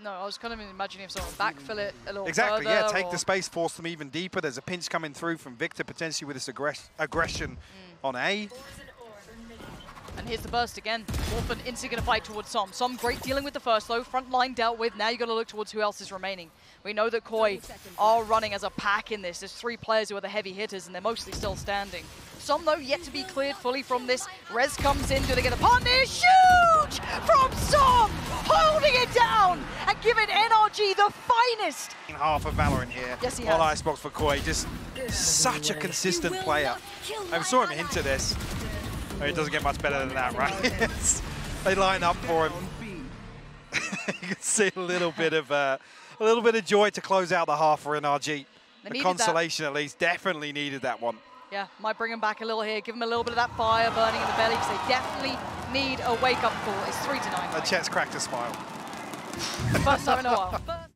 No, I was kind of imagining if someone backfill it a little further. Exactly, yeah, take the space, force them even deeper. There's a pinch coming through from Victor, potentially with this aggression on A. And here's the burst again. Orphan instantly going to fight towards s0m. s0m great dealing with the first, though. Front line dealt with. Now you've got to look towards who else is remaining. We know that Koi are running as a pack in this. There's three players who are the heavy hitters, and they're mostly still standing. s0m, though, yet to be cleared fully from this. Rez comes in. Do they get a punish? Huge from s0m! Holding it down and giving NRG the finest. Half of Valorant here. Yes, he has. On Icebox for Koi. Just such a consistent player. I saw him hint at this. I mean, it doesn't get much better than that, right? They line up for him. You can see a little bit of joy to close out the half for NRG. The consolation, at least, definitely needed that one. Yeah, might bring him back a little here. Give him a little bit of that fire burning in the belly, because they definitely need a wake-up call. It's 3-9. Chet's cracked a smile. First time in a while.